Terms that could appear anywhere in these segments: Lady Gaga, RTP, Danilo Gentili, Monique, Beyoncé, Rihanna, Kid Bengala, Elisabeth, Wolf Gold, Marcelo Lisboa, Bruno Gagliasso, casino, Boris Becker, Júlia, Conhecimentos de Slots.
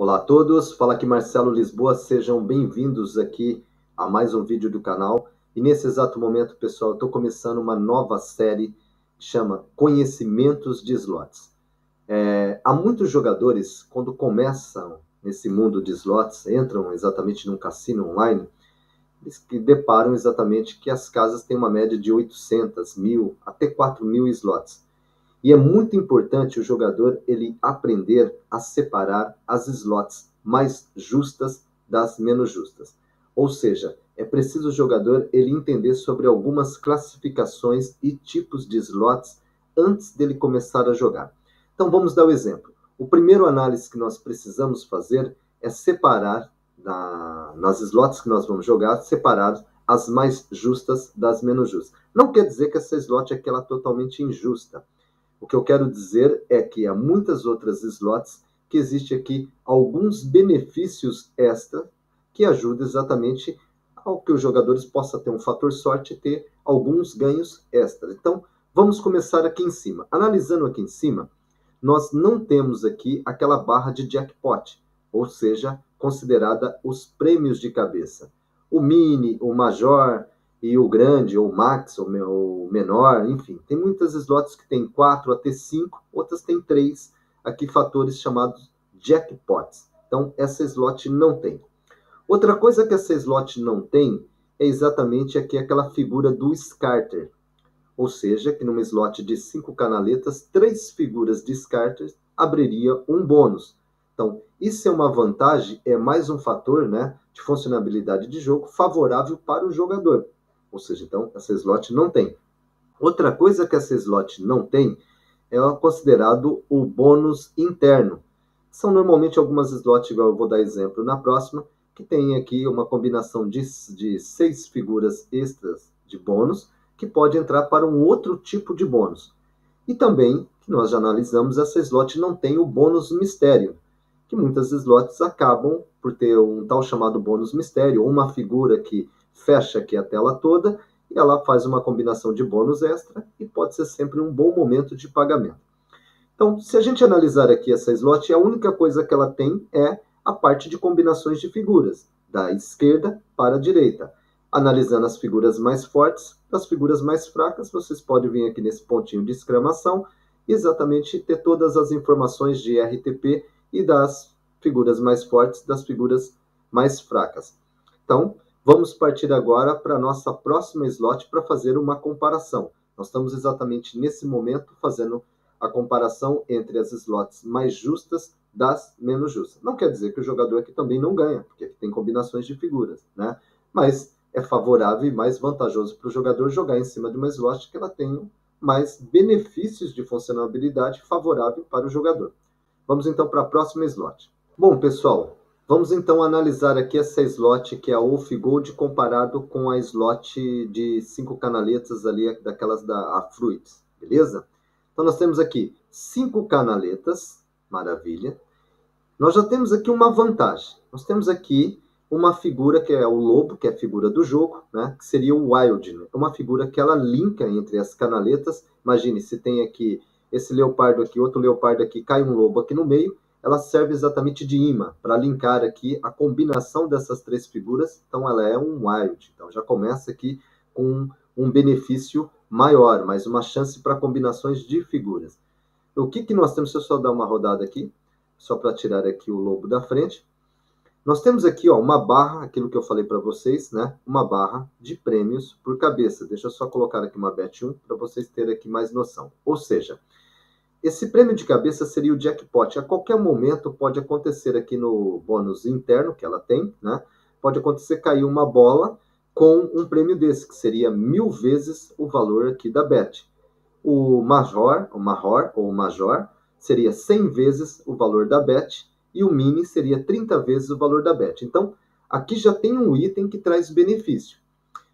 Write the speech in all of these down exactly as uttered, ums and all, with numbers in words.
Olá a todos, fala aqui Marcelo Lisboa, sejam bem-vindos aqui a mais um vídeo do canal. E nesse exato momento, pessoal, eu estou começando uma nova série que chama Conhecimentos de Slots. É, há muitos jogadores, quando começam nesse mundo de slots, entram exatamente num cassino online, eles que deparam exatamente que as casas têm uma média de oitocentos mil até quatro mil slots. E é muito importante o jogador ele aprender a separar as slots mais justas das menos justas. Ou seja, é preciso o jogador ele entender sobre algumas classificações e tipos de slots antes dele começar a jogar. Então vamos dar um exemplo. O primeiro análise que nós precisamos fazer é separar, na, nas slots que nós vamos jogar, separar as mais justas das menos justas. Não quer dizer que essa slot é aquela totalmente injusta. O que eu quero dizer é que há muitas outras slots que existe aqui alguns benefícios extra que ajudam exatamente ao que os jogadores possam ter um fator sorte e ter alguns ganhos extra. Então, vamos começar aqui em cima. Analisando aqui em cima, nós não temos aqui aquela barra de jackpot, ou seja, considerada os prêmios de cabeça. O mini, o major e o grande, ou max, ou menor, enfim. Tem muitas slots que tem quatro até cinco, outras tem três, aqui fatores chamados jackpots. Então, essa slot não tem. Outra coisa que essa slot não tem é exatamente aqui aquela figura do Starter. Ou seja, que numa slot de cinco canaletas, três figuras de Starter abriria um bônus. Então, isso é uma vantagem, é mais um fator, né, de funcionalidade de jogo favorável para o jogador. Ou seja, então, essa slot não tem. Outra coisa que essa slot não tem é o considerado o bônus interno. São normalmente algumas slots, igual eu vou dar exemplo na próxima, que tem aqui uma combinação de, de seis figuras extras de bônus, que pode entrar para um outro tipo de bônus. E também, que nós já analisamos, essa slot não tem o bônus mistério, que muitas slots acabam por ter um tal chamado bônus mistério, ou uma figura que fecha aqui a tela toda, e ela faz uma combinação de bônus extra, e pode ser sempre um bom momento de pagamento. Então, se a gente analisar aqui essa slot, a única coisa que ela tem é a parte de combinações de figuras, da esquerda para a direita. Analisando as figuras mais fortes, das figuras mais fracas, vocês podem vir aqui nesse pontinho de exclamação, e exatamente ter todas as informações de R T P e das figuras mais fortes, das figuras mais fracas. Então, vamos partir agora para a nossa próxima slot para fazer uma comparação. Nós estamos exatamente nesse momento fazendo a comparação entre as slots mais justas das menos justas. Não quer dizer que o jogador aqui também não ganha, porque aqui tem combinações de figuras, né? Mas é favorável e mais vantajoso para o jogador jogar em cima de uma slot que ela tenha mais benefícios de funcionalidade favorável para o jogador. Vamos então para a próxima slot. Bom, pessoal, vamos então analisar aqui essa slot que é a Wolf Gold comparado com a slot de cinco canaletas ali, daquelas da a Fruit, beleza? Então nós temos aqui cinco canaletas, maravilha. Nós já temos aqui uma vantagem. Nós temos aqui uma figura que é o lobo, que é a figura do jogo, né? Que seria o Wild, né? Uma figura que ela linka entre as canaletas. Imagine, se tem aqui esse leopardo aqui, outro leopardo aqui, cai um lobo aqui no meio, ela serve exatamente de imã, para linkar aqui a combinação dessas três figuras, então ela é um wild. Então já começa aqui com um benefício maior, mais uma chance para combinações de figuras. O que, que nós temos, se eu só dar uma rodada aqui, só para tirar aqui o lobo da frente, nós temos aqui ó, uma barra, aquilo que eu falei para vocês, né? Uma barra de prêmios por cabeça. Deixa eu só colocar aqui uma bet um para vocês terem aqui mais noção. Ou seja, esse prêmio de cabeça seria o jackpot. A qualquer momento pode acontecer aqui no bônus interno que ela tem, né? Pode acontecer cair uma bola com um prêmio desse, que seria mil vezes o valor aqui da bet. O major, o major, ou major, seria cem vezes o valor da bet, e o mini seria trinta vezes o valor da bet. Então, aqui já tem um item que traz benefício.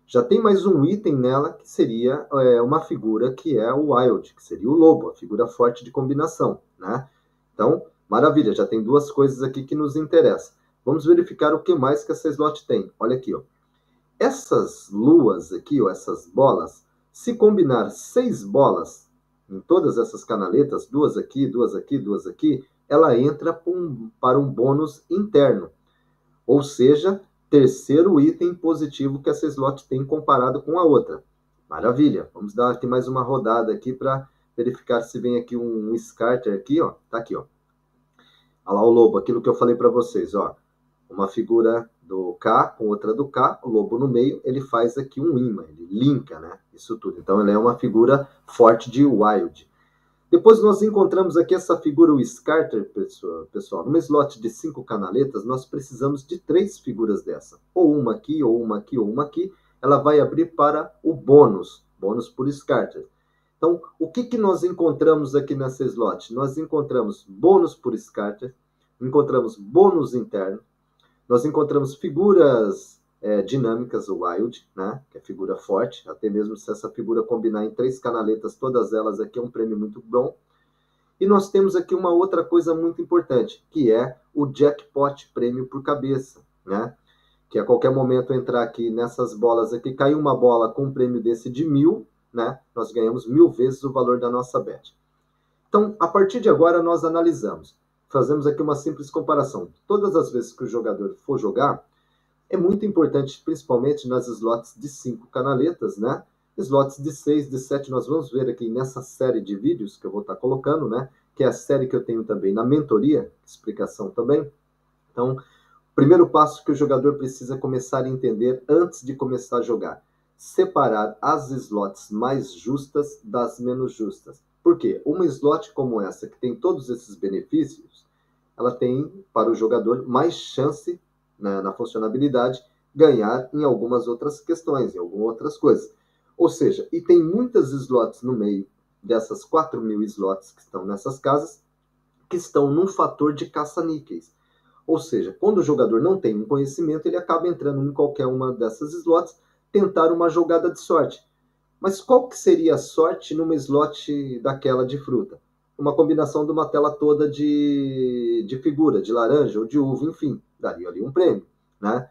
Já tem mais um item nela, que seria é, uma figura que é o Wild, que seria o lobo, a figura forte de combinação, né? Então, maravilha, já tem duas coisas aqui que nos interessam. Vamos verificar o que mais que essa slot tem. Olha aqui, ó. Essas luas aqui, ó, essas bolas, se combinar seis bolas em todas essas canaletas, duas aqui, duas aqui, duas aqui, ela entra para um bônus interno, ou seja, terceiro item positivo que essa slot tem comparado com a outra. Maravilha, vamos dar aqui mais uma rodada aqui para verificar se vem aqui um, um Scarter aqui, ó, tá aqui, ó. Olha lá o lobo, aquilo que eu falei para vocês, ó. Uma figura do K com outra do K, o lobo no meio, ele faz aqui um imã, ele linka, né, isso tudo. Então ele é uma figura forte de Wild. Depois nós encontramos aqui essa figura, o Scarter, pessoal. Numa slot de cinco canaletas, nós precisamos de três figuras dessa. Ou uma aqui, ou uma aqui, ou uma aqui. Ela vai abrir para o bônus, bônus por Scarter. Então, o que, que nós encontramos aqui nessa slot? Nós encontramos bônus por Scarter, encontramos bônus interno, nós encontramos figuras é, dinâmicas, o Wild, né? Que é figura forte, até mesmo se essa figura combinar em três canaletas, todas elas aqui é um prêmio muito bom. E nós temos aqui uma outra coisa muito importante, que é o jackpot prêmio por cabeça, né? Que a qualquer momento entrar aqui nessas bolas aqui, cair uma bola com um prêmio desse de mil, né? Nós ganhamos mil vezes o valor da nossa bet. Então, a partir de agora, nós analisamos. Fazemos aqui uma simples comparação. Todas as vezes que o jogador for jogar, é muito importante, principalmente nas slots de cinco canaletas, né? Slots de seis, de sete, nós vamos ver aqui nessa série de vídeos que eu vou estar colocando, né? Que é a série que eu tenho também na mentoria, explicação também. Então, o primeiro passo que o jogador precisa começar a entender antes de começar a jogar. Separar as slots mais justas das menos justas. Por quê? Uma slot como essa, que tem todos esses benefícios, ela tem, para o jogador, mais chance, né, na funcionabilidade, ganhar em algumas outras questões, em algumas outras coisas. Ou seja, e tem muitas slots no meio dessas quatro mil slots que estão nessas casas, que estão num fator de caça-níqueis. Ou seja, quando o jogador não tem um conhecimento, ele acaba entrando em qualquer uma dessas slots, tentar uma jogada de sorte. Mas qual que seria a sorte numa slot daquela de fruta? Uma combinação de uma tela toda de, de figura, de laranja ou de uva, enfim, daria ali um prêmio, né?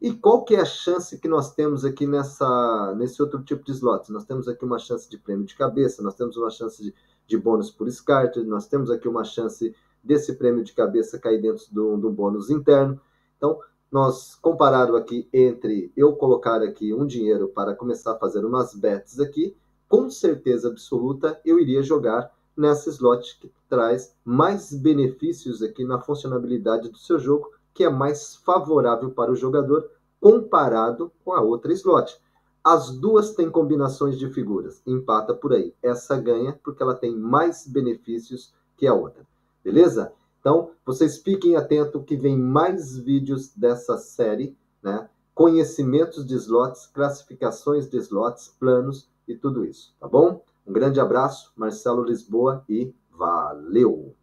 E qual que é a chance que nós temos aqui nessa, nesse outro tipo de slots? Nós temos aqui uma chance de prêmio de cabeça, nós temos uma chance de, de bônus por Scarter, nós temos aqui uma chance desse prêmio de cabeça cair dentro do, do bônus interno. Então, nós comparado aqui entre eu colocar aqui um dinheiro para começar a fazer umas bets aqui, com certeza absoluta eu iria jogar nessa slot que traz mais benefícios aqui na funcionabilidade do seu jogo, que é mais favorável para o jogador comparado com a outra slot. As duas têm combinações de figuras, empata por aí. Essa ganha porque ela tem mais benefícios que a outra, beleza? Então, vocês fiquem atentos que vem mais vídeos dessa série, né? Conhecimentos de slots, classificações de slots, planos e tudo isso, tá bom? Um grande abraço, Marcelo Lisboa, e valeu!